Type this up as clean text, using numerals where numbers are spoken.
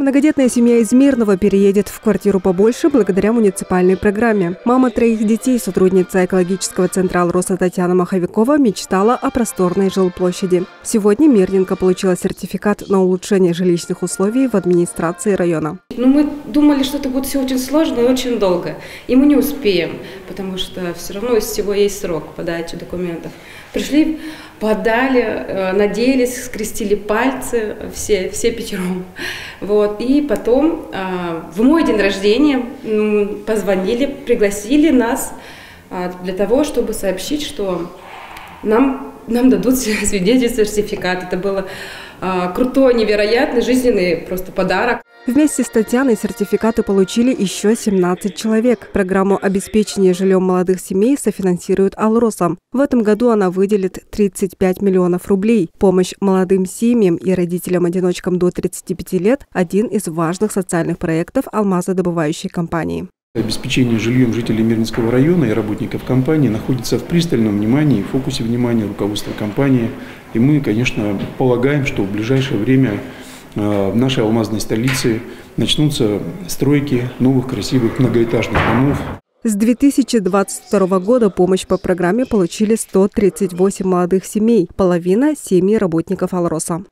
Многодетная семья из Мирного переедет в квартиру побольше благодаря муниципальной программе. Мама троих детей, сотрудница экологического центра «Алроса» Татьяна Маховикова мечтала о просторной жилплощади. Сегодня Мирненко получила сертификат на улучшение жилищных условий в администрации района. Мы думали, что это будет все очень сложно и очень долго. И мы не успеем, потому что все равно из всего есть срок подачи документов. Пришли, подали, надеялись, скрестили пальцы, все пятером. Вот. И потом в мой день рождения позвонили, пригласили нас для того, чтобы сообщить, что нам дадут свидетельство, сертификат. Это было крутой, невероятный, жизненный просто подарок. Вместе с Татьяной сертификаты получили еще 17 человек. Программу обеспечения жильем молодых семей софинансирует Алроса. В этом году она выделит 35 миллионов рублей. Помощь молодым семьям и родителям-одиночкам до 35 лет – один из важных социальных проектов алмазодобывающей компании. Обеспечение жильем жителей Мирненского района и работников компании находится в пристальном внимании, в фокусе внимания руководства компании. И мы, конечно, полагаем, что в ближайшее время в нашей алмазной столице начнутся стройки новых красивых многоэтажных домов. С 2022 года помощь по программе получили 138 молодых семей, половина – семьи работников Алроса.